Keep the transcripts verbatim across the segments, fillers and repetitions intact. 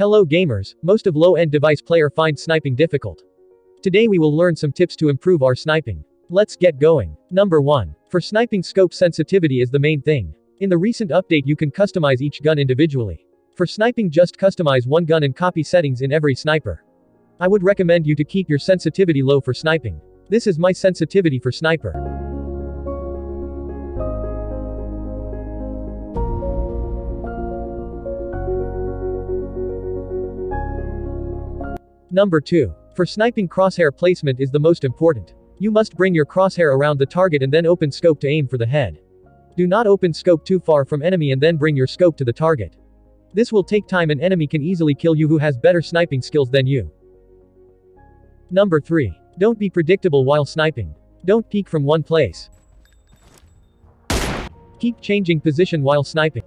Hello gamers, most of low-end device player find sniping difficult. Today we will learn some tips to improve our sniping. Let's get going. Number one. For sniping, scope sensitivity is the main thing. In the recent update you can customize each gun individually. For sniping, just customize one gun and copy settings in every sniper. I would recommend you to keep your sensitivity low for sniping. This is my sensitivity for sniper. Number two. For sniping, crosshair placement is the most important. You must bring your crosshair around the target and then open scope to aim for the head. Do not open scope too far from enemy and then bring your scope to the target. This will take time and enemy can easily kill you who has better sniping skills than you. Number three. Don't be predictable while sniping. Don't peek from one place. Keep changing position while sniping.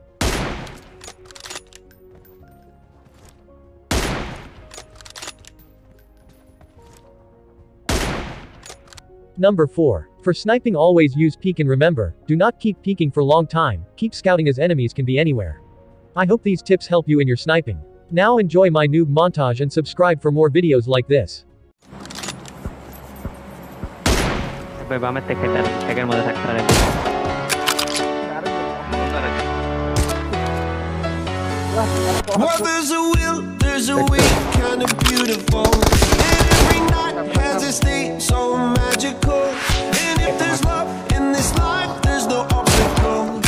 Number four. For sniping, always use peek and remember, do not keep peeking for long time, keep scouting as enemies can be anywhere. I hope these tips help you in your sniping. Now enjoy my noob montage and subscribe for more videos like this. Well, there's a will, there's a way, kind of beautiful. And every night has its day, so magical. And if there's love in this life, there's no obstacle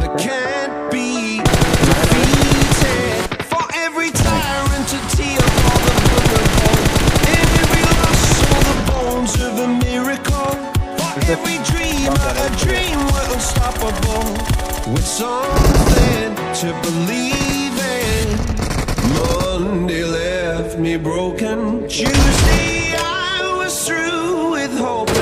that can't be defeated. For every tyrant to tear for the vulnerable. And every loss are the bones of a miracle. For every dreamer, a dream we're unstoppable. With something to believe. Monday left me broken. Tuesday I was through with hoping.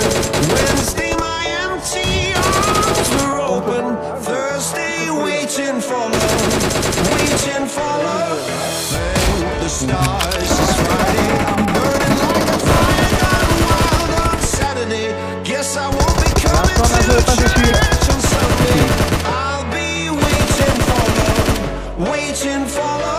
Wednesday my empty arms were open. Thursday waiting for love, waiting for love. Thank the stars it's Friday. I'm burning like a fire, I'm wild on Saturday. Guess I won't be coming to church on Sunday. I'll be waiting for love, waiting for love.